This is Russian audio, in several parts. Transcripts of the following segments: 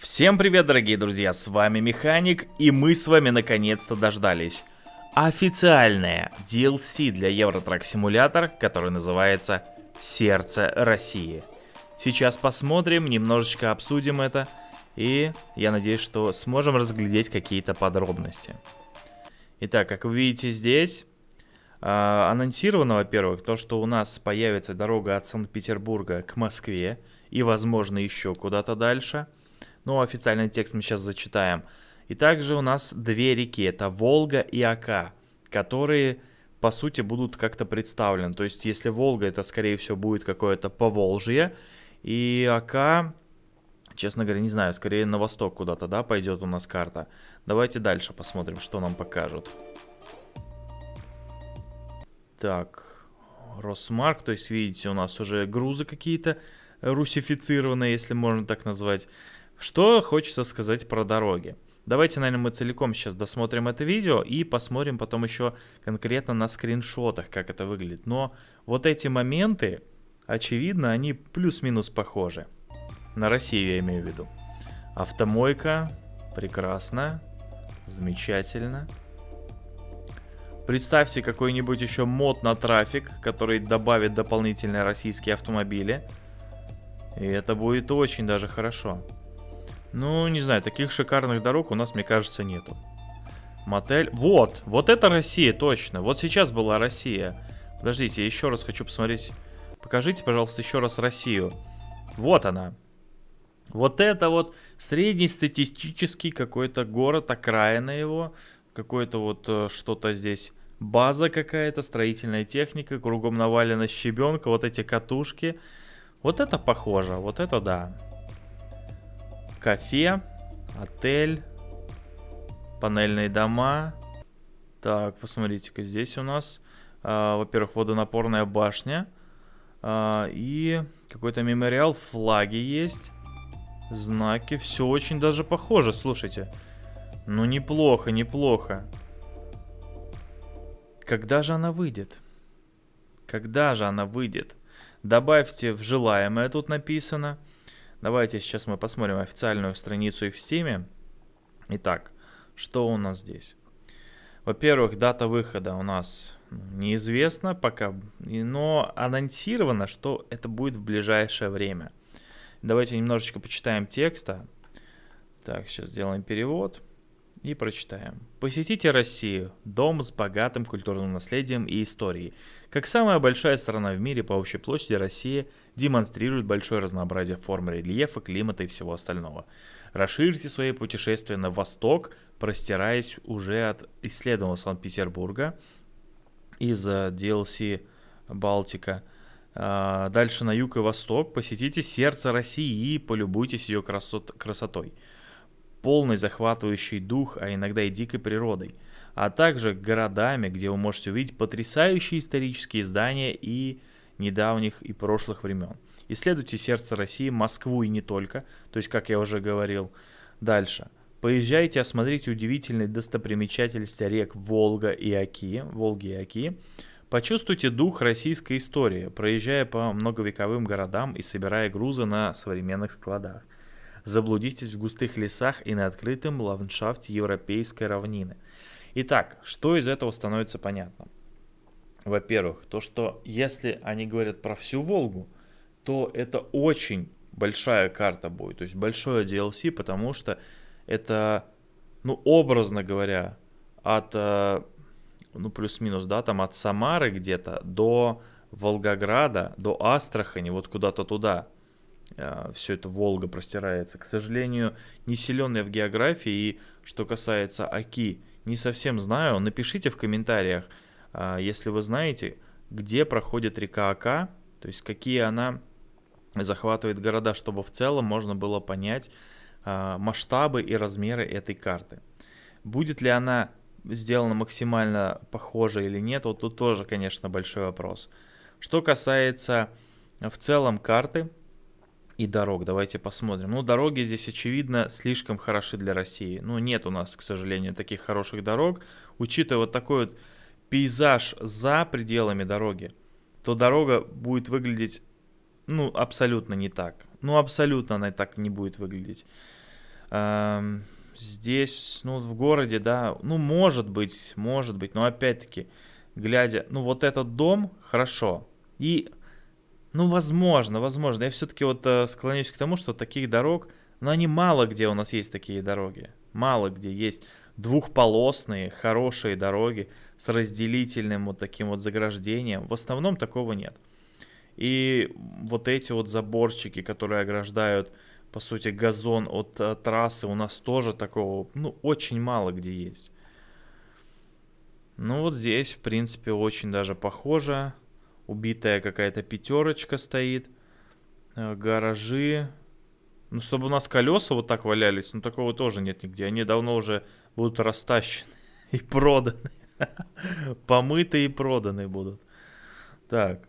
Всем привет, дорогие друзья, с вами Механик, и мы с вами наконец-то дождались официальное DLC для Евротрак-симулятор, который называется «Сердце России». Сейчас посмотрим, немножечко обсудим это, и я надеюсь, что сможем разглядеть какие-то подробности. Итак, как вы видите здесь, анонсировано, во-первых, то, что у нас появится дорога от Санкт-Петербурга к Москве и, возможно, еще куда-то дальше. Ну, официальный текст мы сейчас зачитаем. И также у нас две реки, это Волга и Ока, которые, по сути, будут как-то представлены. То есть, если Волга, это, скорее всего, будет какое-то Поволжье, и Ока, честно говоря, не знаю, скорее на восток куда-то, да, пойдет у нас карта. Давайте дальше посмотрим, что нам покажут. Так, Росмарк, то есть, видите, у нас уже грузы какие-то русифицированные, если можно так назвать. Что хочется сказать про дороги. Давайте, наверное, мы целиком сейчас досмотрим это видео и посмотрим потом еще конкретно на скриншотах, как это выглядит. Но вот эти моменты, очевидно, они плюс-минус похожи. На Россию я имею в виду. Автомойка. Прекрасно. Замечательно. Представьте какой-нибудь еще мод на трафик, который добавит дополнительные российские автомобили. И это будет очень даже хорошо. Ну, не знаю, таких шикарных дорог у нас, мне кажется, нету. Мотель. Вот, вот это Россия, точно. Вот сейчас была Россия. Подождите, я еще раз хочу посмотреть. Покажите, пожалуйста, еще раз Россию. Вот она. Вот это вот среднестатистический какой-то город, окраина его. Какое-то вот что-то здесь. База какая-то, строительная техника. Кругом навалена щебенка, вот эти катушки. Вот это похоже, вот это да. Кафе, отель, панельные дома. Так, посмотрите-ка, здесь у нас, во-первых, водонапорная башня. И какой-то мемориал, флаги есть, знаки. Все очень даже похоже, слушайте. Ну, неплохо, неплохо. Когда же она выйдет? Когда же она выйдет? Добавьте в желаемое, тут написано. Давайте сейчас мы посмотрим официальную страницу их в Steam. Итак, что у нас здесь? Во-первых, дата выхода у нас неизвестна пока, но анонсировано, что это будет в ближайшее время. Давайте немножечко почитаем текста. Так, сейчас сделаем перевод и прочитаем. Посетите Россию, дом с богатым культурным наследием и историей. Как самая большая страна в мире по общей площади, Россия демонстрирует большое разнообразие форм рельефа, климата и всего остального. Расширьте свои путешествия на восток, простираясь уже от исследованного Санкт-Петербурга из DLC Балтика. Дальше на юг и восток посетите сердце России и полюбуйтесь ее красотой. Полный захватывающий дух, а иногда и дикой природой, а также городами, где вы можете увидеть потрясающие исторические здания и недавних и прошлых времен. Исследуйте сердце России, Москву и не только, то есть, как я уже говорил. Дальше. Поезжайте, осмотрите удивительные достопримечательности рек Волги и Оки. Почувствуйте дух российской истории, проезжая по многовековым городам и собирая грузы на современных складах. Заблудитесь в густых лесах и на открытом ландшафте европейской равнины. Итак, что из этого становится понятно? Во-первых, то, что если они говорят про всю Волгу, то это очень большая карта будет, то есть большое DLC, потому что это, ну, образно говоря, от, ну, плюс-минус, да, там от Самары где-то до Волгограда, до Астрахани, вот куда-то туда. Все это Волга простирается. К сожалению, не силен я в географии. И что касается Оки, не совсем знаю. Напишите в комментариях, если вы знаете, где проходит река Ока, то есть какие она захватывает города, чтобы в целом можно было понять масштабы и размеры этой карты. Будет ли она сделана максимально похожа или нет, вот тут тоже, конечно, большой вопрос. Что касается в целом карты и дорог, давайте посмотрим. Ну, дороги здесь, очевидно, слишком хороши для России. Ну, нет у нас, к сожалению, таких хороших дорог. Учитывая вот такой вот пейзаж за пределами дороги, то дорога будет выглядеть, ну, абсолютно не так. Ну, абсолютно она так не будет выглядеть. Здесь, ну, в городе, да, ну, может быть, но опять-таки, глядя, ну, вот этот дом, хорошо. И, ну, возможно, я все-таки вот склоняюсь к тому, что таких дорог, но они мало где у нас есть такие дороги. Мало где есть двухполосные, хорошие дороги с разделительным вот таким вот заграждением. В основном такого нет. И вот эти вот заборчики, которые ограждают, по сути, газон от трассы, у нас тоже такого, ну, очень мало где есть. Ну, вот здесь, в принципе, очень даже похоже. Убитая какая-то пятерочка стоит. Гаражи. Ну, чтобы у нас колеса вот так валялись, ну, такого тоже нет нигде. Они давно уже будут растащены и проданы. Помыты и проданы будут. Так.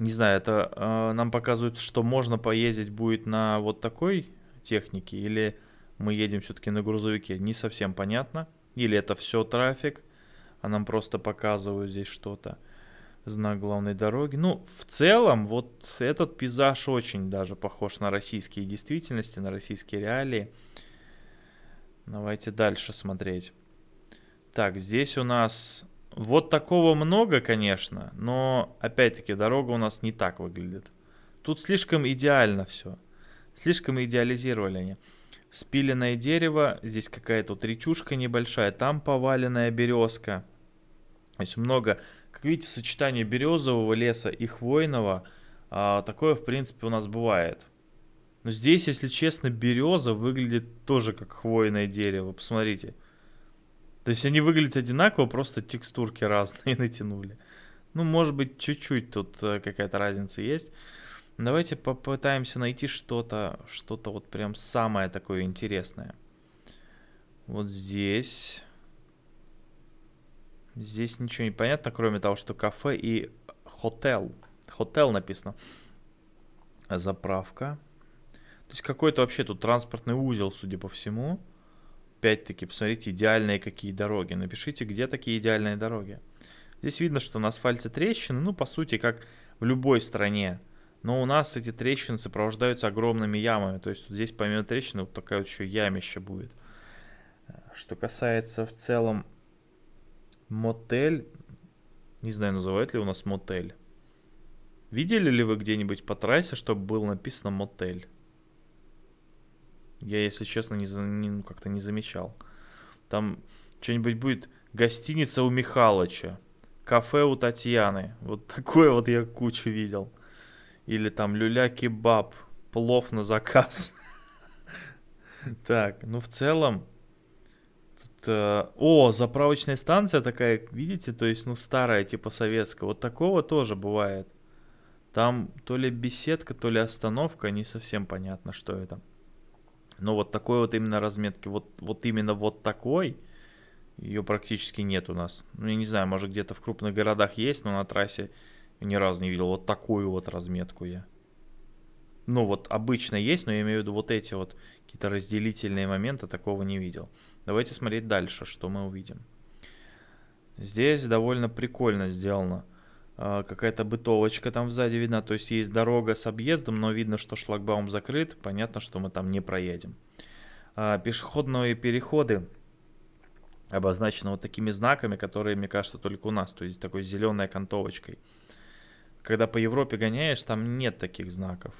Не знаю, это нам показывает, что можно поездить будет на вот такой технике, или мы едем все-таки на грузовике, не совсем понятно. Или это все трафик, а нам просто показывают здесь что-то. Знак главной дороги. Ну, в целом, вот этот пейзаж очень даже похож на российские действительности, на российские реалии. Давайте дальше смотреть. Так, здесь у нас... Вот такого много, конечно, но, опять-таки, дорога у нас не так выглядит. Тут слишком идеально все. Слишком идеализировали они. Спиленное дерево, здесь какая-то вот речушка небольшая, там поваленная березка. То есть много, как видите, сочетание березового леса и хвойного, такое, в принципе, у нас бывает. Но здесь, если честно, береза выглядит тоже как хвойное дерево, посмотрите. То есть они выглядят одинаково, просто текстурки разные натянули. Ну, может быть, чуть-чуть тут какая-то разница есть. Давайте попытаемся найти что-то, что-то вот прям самое такое интересное. Вот здесь. Здесь ничего не понятно, кроме того, что кафе и хотел. Хотел написано. Заправка. То есть какой-то вообще тут транспортный узел, судя по всему. Опять-таки, посмотрите, идеальные какие дороги. Напишите, где такие идеальные дороги. Здесь видно, что на асфальте трещины, ну, по сути, как в любой стране. Но у нас эти трещины сопровождаются огромными ямами. То есть вот здесь помимо трещины вот такая вот еще ямища будет. Что касается в целом мотель. Не знаю, называют ли у нас мотель. Видели ли вы где-нибудь по трассе, чтобы было написано мотель? Я, если честно, как-то не замечал. Там что-нибудь будет. Гостиница у Михалыча. Кафе у Татьяны. Вот такое вот я кучу видел. Или там люля-кебаб. Плов на заказ. Так, ну в целом. О, заправочная станция такая, видите? То есть, ну старая, типа советская. Вот такого тоже бывает. Там то ли беседка, то ли остановка. Не совсем понятно, что это. Но вот такой вот именно разметки, вот именно вот такой, ее практически нет у нас. Ну, я не знаю, может где-то в крупных городах есть, но на трассе ни разу не видел вот такую вот разметку я. Ну, вот обычно есть, но я имею в виду вот эти вот какие-то разделительные моменты, такого не видел. Давайте смотреть дальше, что мы увидим. Здесь довольно прикольно сделано. Какая-то бытовочка там сзади видна. То есть есть дорога с объездом, но видно, что шлагбаум закрыт. Понятно, что мы там не проедем. Пешеходные переходы обозначены вот такими знаками, которые, мне кажется, только у нас. То есть такой зеленой окантовочкой. Когда по Европе гоняешь, там нет таких знаков.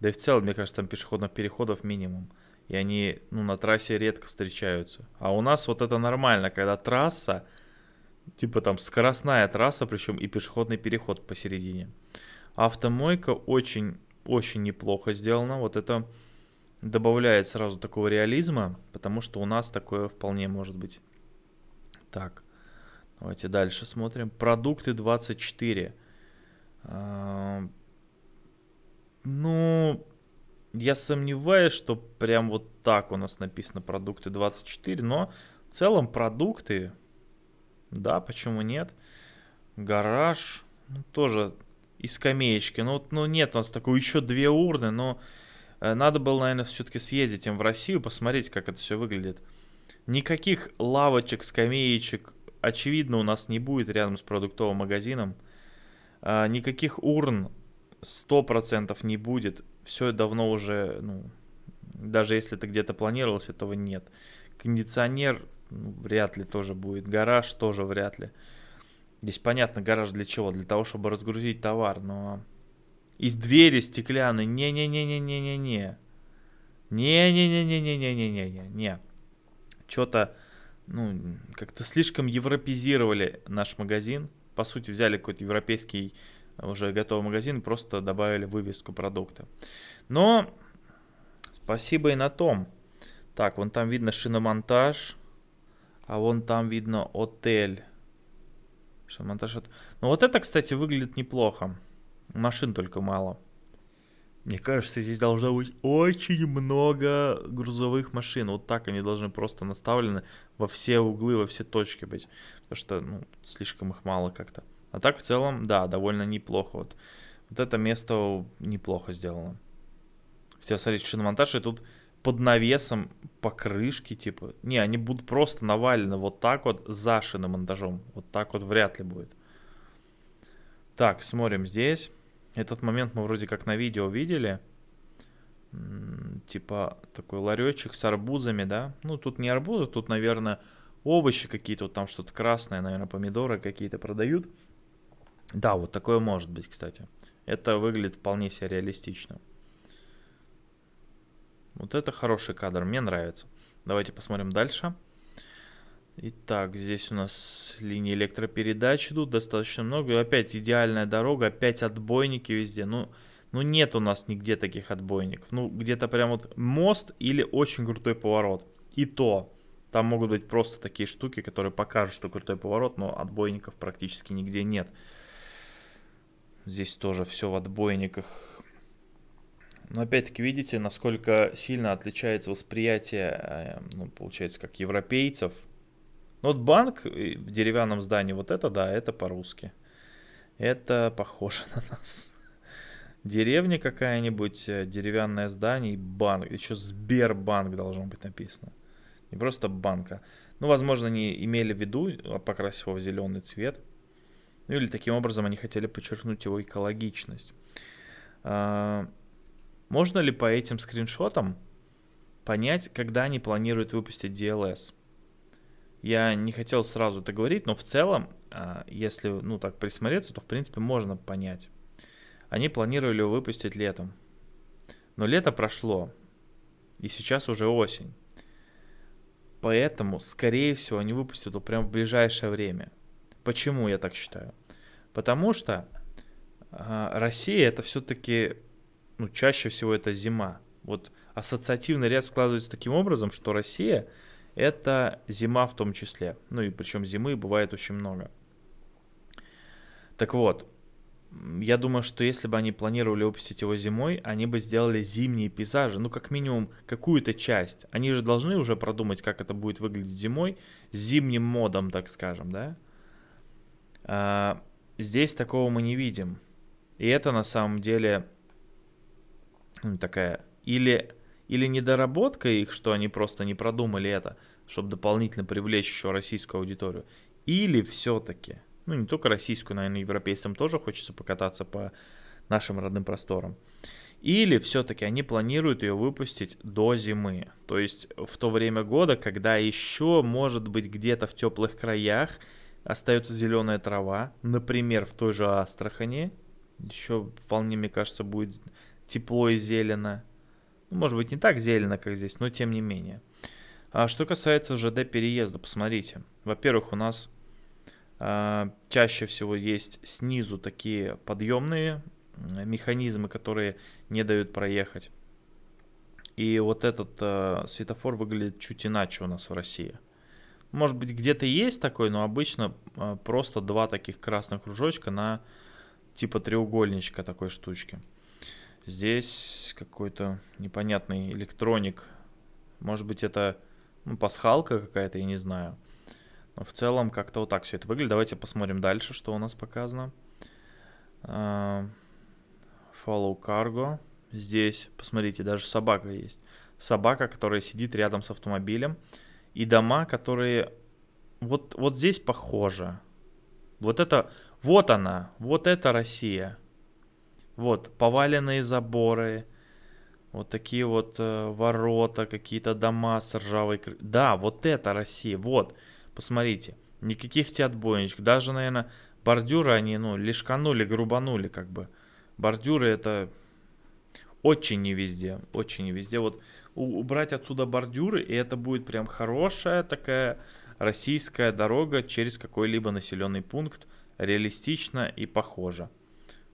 Да и в целом, мне кажется, там пешеходных переходов минимум. И они, ну, на трассе редко встречаются. А у нас вот это нормально, когда трасса... Типа там скоростная трасса, причем и пешеходный переход посередине. Автомойка очень-очень неплохо сделана. Вот это добавляет сразу такого реализма, потому что у нас такое вполне может быть. Так, давайте дальше смотрим. Продукты 24. Ну, я сомневаюсь, что прям вот так у нас написано продукты 24, но в целом продукты... Да, почему нет? Гараж. Ну, тоже и скамеечки. Ну, нет у нас такого. Еще две урны, но надо было, наверное, все-таки съездить им в Россию, посмотреть, как это все выглядит. Никаких лавочек, скамеечек, очевидно, у нас не будет рядом с продуктовым магазином. Никаких урн 100% не будет. Все давно уже, ну, Даже если ты где-то планировалось, этого нет. Кондиционер вряд ли тоже будет. Гараж тоже вряд ли. Здесь понятно, гараж для чего? Для того, чтобы разгрузить товар, но... Из двери стеклянной. Не-не-не-не-не-не-не. Не-не-не-не-не-не-не-не-не. Что-то, ну, как-то слишком европезировали наш магазин. По сути, взяли какой-то европейский уже готовый магазин, просто добавили вывеску продукта. Но спасибо и на том. Так, вон там видно шиномонтаж, а вон там видно отель. Шиномонтаж. Ну вот это, кстати, выглядит неплохо. Машин только мало. Мне кажется, здесь должно быть очень много грузовых машин. Вот так они должны просто наставлены во все углы, во все точки быть. Потому что, ну, слишком их мало как-то. А так в целом, да, довольно неплохо. Вот это место неплохо сделано. Хотя, смотрите, шиномонтаж, и тут под навесом покрышки, типа... Не, они будут просто навалены вот так вот за шиномонтажом. Вот так вот вряд ли будет. Так, смотрим здесь. Этот момент мы вроде как на видео видели. Типа такой ларечек с арбузами, да? Ну, тут не арбузы, тут, наверное, овощи какие-то. Вот там что-то красное, наверное, помидоры какие-то продают. Да, вот такое может быть, кстати. Это выглядит вполне себе реалистично. Вот это хороший кадр, мне нравится. Давайте посмотрим дальше. Итак, здесь у нас линии электропередач идут достаточно много. И опять идеальная дорога, опять отбойники везде. Ну нет у нас нигде таких отбойников. Ну где-то прям вот мост или очень крутой поворот. И то, там могут быть просто такие штуки, которые покажут, что крутой поворот, но отбойников практически нигде нет. Здесь тоже все в отбойниках. Но опять-таки видите, насколько сильно отличается восприятие, ну, получается, как европейцев. Вот банк в деревянном здании, вот это, да, это по-русски. Это похоже на нас. Деревня какая-нибудь, деревянное здание и банк. Еще Сбербанк должно быть написано. Не просто банка. Ну, возможно, они имели в виду, покрасив его в зеленый цвет. Ну, или таким образом они хотели подчеркнуть его экологичность. Можно ли по этим скриншотам понять, когда они планируют выпустить DLS? Я не хотел сразу это говорить, но в целом, если, ну, так присмотреться, то, в принципе, можно понять. Они планировали его выпустить летом. Но лето прошло, и сейчас уже осень. Поэтому, скорее всего, они выпустят его прямо в ближайшее время. Почему я так считаю? Потому что Россия — это все-таки, ну, чаще всего это зима. Вот ассоциативный ряд складывается таким образом, что Россия... Это зима в том числе. Ну и причем зимы бывает очень много. Так вот, я думаю, что если бы они планировали выпустить его зимой, они бы сделали зимние пейзажи, ну как минимум какую-то часть. Они же должны уже продумать, как это будет выглядеть зимой, с зимним модом, так скажем, да? А здесь такого мы не видим. И это на самом деле такая... Или недоработка их, что они просто не продумали это, чтобы дополнительно привлечь еще российскую аудиторию. Или все-таки, ну не только российскую, наверное, европейцам тоже хочется покататься по нашим родным просторам. Или все-таки они планируют ее выпустить до зимы. То есть в то время года, когда еще, может быть, где-то в теплых краях остается зеленая трава. Например, в той же Астрахани. Еще вполне, мне кажется, будет тепло и зелено. Может быть, не так зелено, как здесь, но тем не менее. А что касается ЖД-переезда, посмотрите. Во-первых, у нас чаще всего есть снизу такие подъемные механизмы, которые не дают проехать. И вот этот светофор выглядит чуть иначе у нас в России. Может быть, где-то есть такой, но обычно просто два таких красных кружочка на типа треугольничка такой штучки. Здесь какой-то непонятный электроник. Может быть, это, ну, пасхалка какая-то, я не знаю. Но в целом как-то вот так все это выглядит. Давайте посмотрим дальше, что у нас показано. Follow cargo. Здесь, посмотрите, даже собака есть. Собака, которая сидит рядом с автомобилем. И дома, которые... Вот здесь похоже. Вот это... Вот она. Вот это Россия. Вот, поваленные заборы, Вот такие вот ворота, какие-то дома с ржавой... Да, вот это Россия, вот, посмотрите. Никаких тебе отбойничек. Даже, наверное, бордюры они, ну, лишканули, грубанули, как бы. Бордюры это очень не везде, очень не везде. Вот убрать отсюда бордюры, и это будет прям хорошая такая российская дорога через какой-либо населенный пункт. Реалистично и похоже.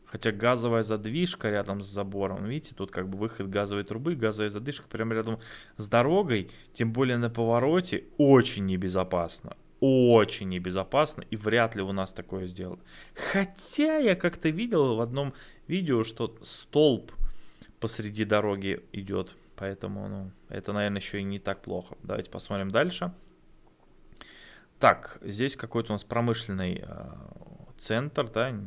Хотя газовая задвижка рядом с забором, видите, тут как бы выход газовой трубы, газовая задвижка прямо рядом с дорогой, тем более на повороте, очень небезопасно. Очень небезопасно, и вряд ли у нас такое сделают. Хотя я как-то видел в одном видео, что столб посреди дороги идет, поэтому ну, это, наверное, еще и не так плохо. Давайте посмотрим дальше. Так, здесь какой-то у нас промышленный центр, да,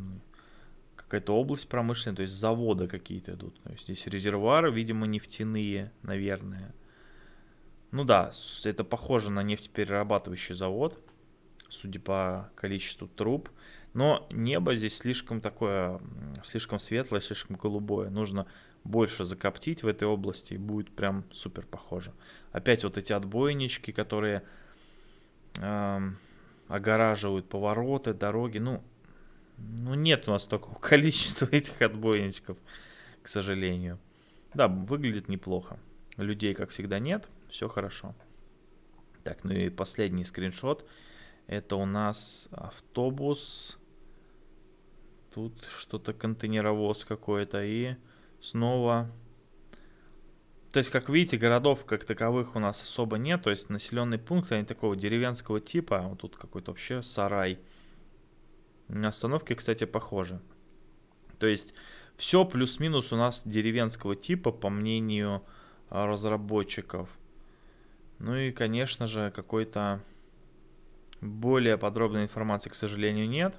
какая-то область промышленная, то есть заводы какие-то идут. То есть здесь резервуары, видимо, нефтяные, наверное. Ну да, это похоже на нефтеперерабатывающий завод, судя по количеству труб. Но небо здесь слишком такое, слишком светлое, слишком голубое. Нужно больше закоптить в этой области, и будет прям супер похоже. Опять вот эти отбойнички, которые огораживают повороты, дороги. Ну нет у нас такого количества этих отбойничков, к сожалению. Да, выглядит неплохо. Людей, как всегда, нет. Все хорошо. Так, ну и последний скриншот. Это у нас автобус. Тут что-то контейнеровоз какой-то. И снова... То есть, как видите, городов как таковых у нас особо нет. То есть, населенные пункты, они такого деревенского типа. Вот тут какой-то вообще сарай. На остановке, кстати, похоже. То есть, все плюс-минус у нас деревенского типа, по мнению разработчиков. Ну и, конечно же, какой-то более подробной информации, к сожалению, нет.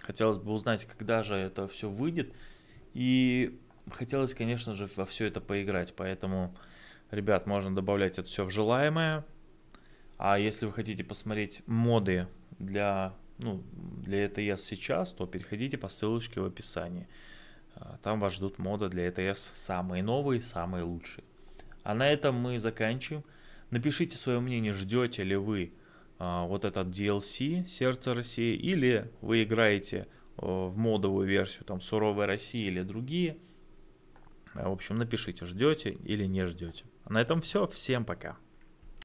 Хотелось бы узнать, когда же это все выйдет. И хотелось, конечно же, во все это поиграть. Поэтому, ребят, можно добавлять это все в желаемое. А если вы хотите посмотреть моды для ETS сейчас, то переходите по ссылочке в описании. Там вас ждут моды для ETS самые новые, самые лучшие. А на этом мы заканчиваем. Напишите свое мнение, ждете ли вы вот этот DLC «Сердце России», или вы играете в модовую версию там «Суровая Россия» или другие. В общем, напишите, ждете или не ждете. А на этом все. Всем пока.